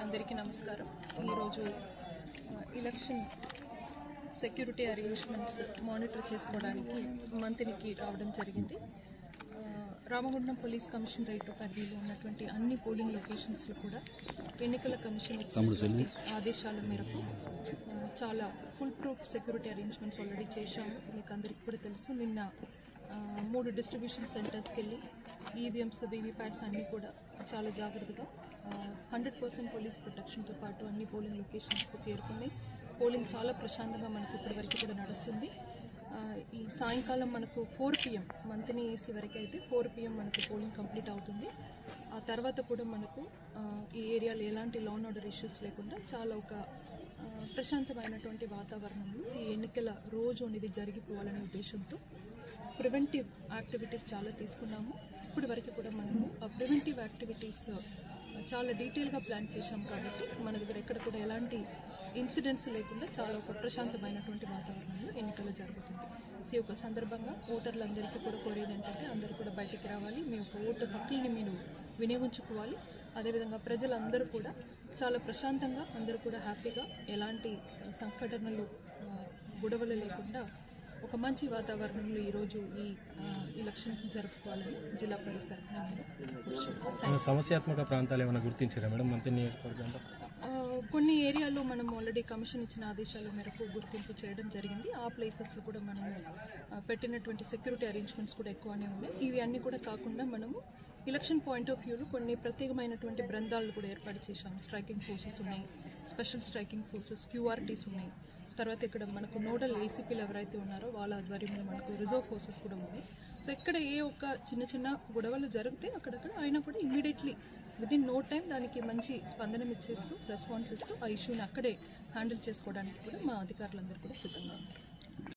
అందరికీ నమస్కారం. ఈరోజు ఎలక్షన్ సెక్యూరిటీ అరేంజ్మెంట్స్ మానిటర్ చేసుకోవడానికి మంత్రికి రావడం జరిగింది. రామగుండం పోలీస్ కమిషనరేట్ పరిధిలో ఉన్నటువంటి అన్ని పోలింగ్ లొకేషన్స్లో కూడా ఎన్నికల కమిషన్ ఆదేశాల మేరకు చాలా full proof security arrangements already చేశాము. మీకు అందరికీ కూడా తెలుసు, నిన్న 3 డిస్ట్రిబ్యూషన్ సెంటర్స్కి వెళ్ళి ఈవీఎంస్, వీవీప్యాట్స్ అన్నీ కూడా చాలా జాగ్రత్తగా 100% పోలీస్ ప్రొటెక్షన్తో పాటు అన్ని పోలింగ్ లొకేషన్స్కి చేరుకున్నాయి. పోలింగ్ చాలా ప్రశాంతంగా మనకు ఇప్పటివరకు కూడా నడుస్తుంది. ఈ సాయంకాలం మనకు 4 PM మంత్ని వేసే వరకు అయితే 4 PM మనకు పోలింగ్ కంప్లీట్ అవుతుంది. ఆ తర్వాత కూడా మనకు ఈ ఏరియాలో ఎలాంటి లా అండ్ ఆర్డర్ ఇష్యూస్ లేకుండా చాలా ఒక ప్రశాంతమైనటువంటి వాతావరణంలో ఈ ఎన్నికల రోజు అనేది జరిగిపోవాలనే ఉద్దేశంతో ప్రివెంటివ్ యాక్టివిటీస్ చాలా తీసుకున్నాము. ఇప్పటి వరకు కూడా మనము ఆ ప్రివెంటివ్ యాక్టివిటీస్ చాలా డీటెయిల్గా ప్లాన్ చేశాం కాబట్టి మన దగ్గర ఎక్కడ కూడా ఎలాంటి ఇన్సిడెంట్స్ లేకుండా చాలా ఒక ప్రశాంతమైనటువంటి వాతావరణంలో ఎన్నికలు జరుగుతుంది. సో ఈ ఒక సందర్భంగా ఓటర్లందరికీ కూడా కోరేది ఏంటంటే, అందరూ కూడా బయటికి రావాలి, మీ యొక్క ఓటు హక్కుల్ని మీరు వినియోగించుకోవాలి. అదేవిధంగా ప్రజలందరూ కూడా చాలా ప్రశాంతంగా, అందరూ కూడా హ్యాపీగా, ఎలాంటి సంఘటనలు గొడవలు లేకుండా ఒక మంచి వాతావరణంలో ఈరోజు ఈ ఎలక్షన్ జరుపుకోవాలని జిల్లా పోలీస్ తరఫున. సమస్యాత్మక ప్రాంతాలు ఏమైనా గుర్తించారా మేడం? మంత్రి నియోజకవర్గంలో కొన్ని ఏరియాలో మనం ఆల్రెడీ కమిషన్ ఇచ్చిన ఆదేశాల మేరకు గుర్తింపు చేయడం జరిగింది. ఆ ప్లేసెస్లో కూడా మనము పెట్టినటువంటి సెక్యూరిటీ అరేంజ్మెంట్స్ కూడా ఎక్కువనే ఉన్నాయి. ఇవి అన్నీ కూడా కాకుండా మనము ఎలక్షన్ పాయింట్ ఆఫ్ వ్యూలో కొన్ని ప్రత్యేకమైనటువంటి బృందాలను కూడా ఏర్పాటు చేశాము. స్ట్రైకింగ్ ఫోర్సెస్ ఉన్నాయి, స్పెషల్ స్ట్రైకింగ్ ఫోర్సెస్, QRTs ఉన్నాయి. తర్వాత ఇక్కడ మనకు నోడల్ ACPలు ఎవరైతే ఉన్నారో వాళ్ళ ఆధ్వర్యంలో మనకు రిజర్వ్ ఫోర్సెస్ కూడా ఉన్నాయి. సో ఇక్కడ ఏ ఒక్క చిన్న చిన్న గొడవలు జరిగితే అక్కడక్కడ అయినా కూడా ఇమ్మీడియట్లీ విదిన్ నో టైం దానికి మంచి స్పందన ఇచ్చేస్తూ, రెస్పాన్స్ ఇస్తూ ఆ ఇష్యూని అక్కడే హ్యాండిల్ చేసుకోవడానికి కూడా మా అధికారులందరూ కూడా సిద్ధంగా ఉన్నారు.